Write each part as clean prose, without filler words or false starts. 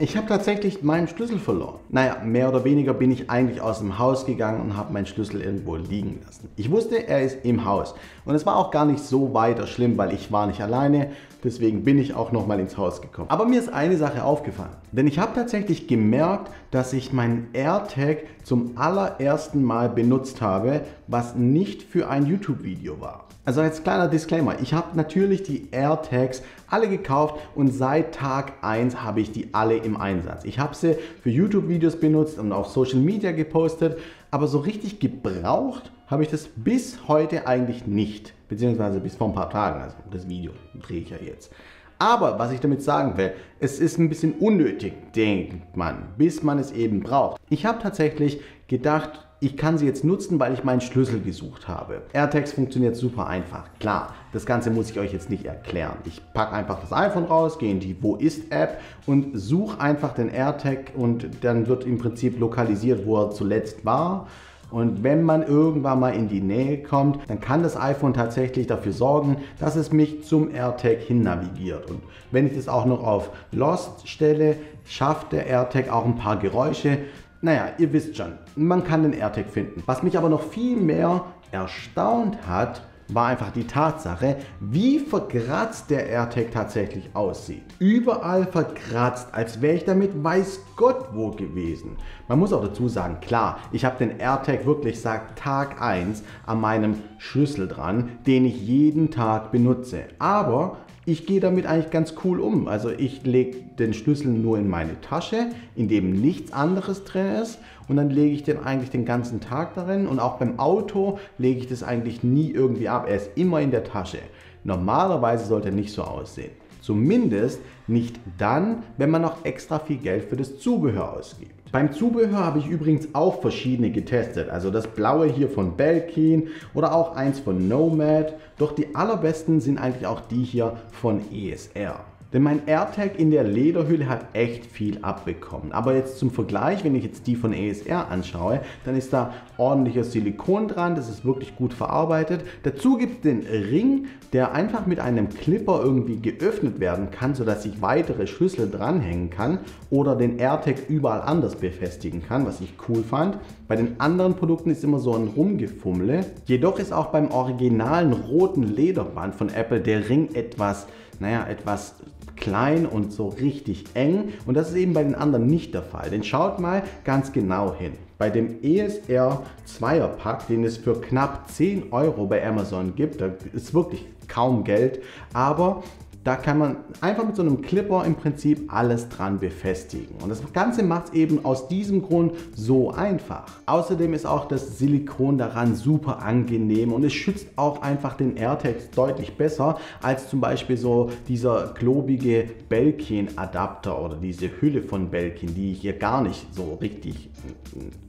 Ich habe tatsächlich meinen Schlüssel verloren. Naja, mehr oder weniger bin ich eigentlich aus dem Haus gegangen und habe meinen Schlüssel irgendwo liegen lassen. Ich wusste, er ist im Haus. Und es war auch gar nicht so weiter schlimm, weil ich war nicht alleine. Deswegen bin ich auch nochmal ins Haus gekommen. Aber mir ist eine Sache aufgefallen. Denn ich habe tatsächlich gemerkt, dass ich meinen AirTag zum allerersten Mal benutzt habe, was nicht für ein YouTube-Video war. Also als kleiner Disclaimer, ich habe natürlich die AirTags alle gekauft und seit Tag 1 habe ich die alle im Einsatz. Ich habe sie für YouTube-Videos benutzt und auf Social Media gepostet, aber so richtig gebraucht habe ich das bis heute eigentlich nicht, beziehungsweise bis vor ein paar Tagen, also das Video drehe ich ja jetzt. Aber was ich damit sagen will, es ist ein bisschen unnötig, denkt man, bis man es eben braucht. Ich habe tatsächlich gedacht, ich kann sie jetzt nutzen, weil ich meinen Schlüssel gesucht habe. AirTags funktioniert super einfach. Klar, das Ganze muss ich euch jetzt nicht erklären. Ich packe einfach das iPhone raus, gehe in die Wo-Ist-App und suche einfach den AirTag und dann wird im Prinzip lokalisiert, wo er zuletzt war. Und wenn man irgendwann mal in die Nähe kommt, dann kann das iPhone tatsächlich dafür sorgen, dass es mich zum AirTag hin navigiert. Und wenn ich das auch noch auf Lost stelle, schafft der AirTag auch ein paar Geräusche. Naja, ihr wisst schon, man kann den AirTag finden. Was mich aber noch viel mehr erstaunt hat, war einfach die Tatsache, wie verkratzt der AirTag tatsächlich aussieht. Überall verkratzt, als wäre ich damit weiß Gott wo gewesen. Man muss auch dazu sagen, klar, ich habe den AirTag wirklich seit Tag 1 an meinem Schlüssel dran, den ich jeden Tag benutze. Aber ich gehe damit eigentlich ganz cool um. Also ich lege den Schlüssel nur in meine Tasche, in dem nichts anderes drin ist. Und dann lege ich den eigentlich den ganzen Tag darin. Und auch beim Auto lege ich das eigentlich nie irgendwie ab. Er ist immer in der Tasche. Normalerweise sollte er nicht so aussehen. Zumindest nicht dann, wenn man noch extra viel Geld für das Zubehör ausgibt. Beim Zubehör habe ich übrigens auch verschiedene getestet. Also das blaue hier von Belkin oder auch eins von Nomad. Doch die allerbesten sind eigentlich auch die hier von ESR. Denn mein AirTag in der Lederhülle hat echt viel abbekommen. Aber jetzt zum Vergleich, wenn ich jetzt die von ESR anschaue, dann ist da ordentliches Silikon dran, das ist wirklich gut verarbeitet. Dazu gibt es den Ring, der einfach mit einem Clipper irgendwie geöffnet werden kann, sodass ich weitere Schlüssel dranhängen kann oder den AirTag überall anders befestigen kann, was ich cool fand. Bei den anderen Produkten ist immer so ein Rumgefummel. Jedoch ist auch beim originalen roten Lederband von Apple der Ring etwas, naja, etwas klein und so richtig eng und das ist eben bei den anderen nicht der Fall, denn schaut mal ganz genau hin. Bei dem ESR 2er Pack, den es für knapp 10 € bei Amazon gibt, da ist wirklich kaum Geld, aber da kann man einfach mit so einem Clipper im Prinzip alles dran befestigen. Und das Ganze macht es eben aus diesem Grund so einfach. Außerdem ist auch das Silikon daran super angenehm und es schützt auch einfach den AirTag deutlich besser als zum Beispiel so dieser klobige Belkin-Adapter oder diese Hülle von Belkin, die ich hier gar nicht so richtig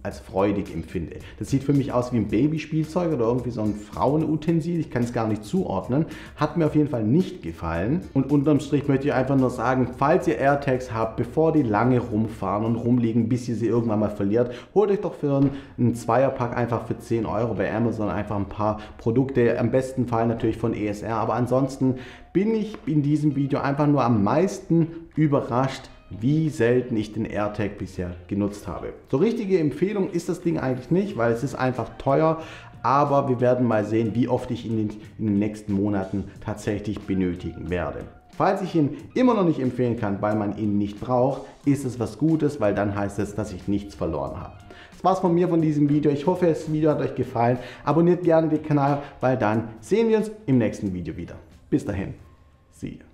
als freudig empfinde. Das sieht für mich aus wie ein Babyspielzeug oder irgendwie so ein Frauenutensil. Ich kann es gar nicht zuordnen. Hat mir auf jeden Fall nicht gefallen. Und unterm Strich möchte ich einfach nur sagen, falls ihr AirTags habt, bevor die lange rumfahren und rumliegen, bis ihr sie irgendwann mal verliert, holt euch doch für einen Zweierpack einfach für 10 € bei Amazon einfach ein paar Produkte, am besten Fall natürlich von ESR. Aber ansonsten bin ich in diesem Video einfach nur am meisten überrascht, wie selten ich den AirTag bisher genutzt habe. So richtige Empfehlung ist das Ding eigentlich nicht, weil es ist einfach teuer. Aber wir werden mal sehen, wie oft ich ihn in den nächsten Monaten tatsächlich benötigen werde. Falls ich ihn immer noch nicht empfehlen kann, weil man ihn nicht braucht, ist es was Gutes, weil dann heißt es, dass ich nichts verloren habe. Das war's von mir von diesem Video. Ich hoffe, das Video hat euch gefallen. Abonniert gerne den Kanal, weil dann sehen wir uns im nächsten Video wieder. Bis dahin. See you.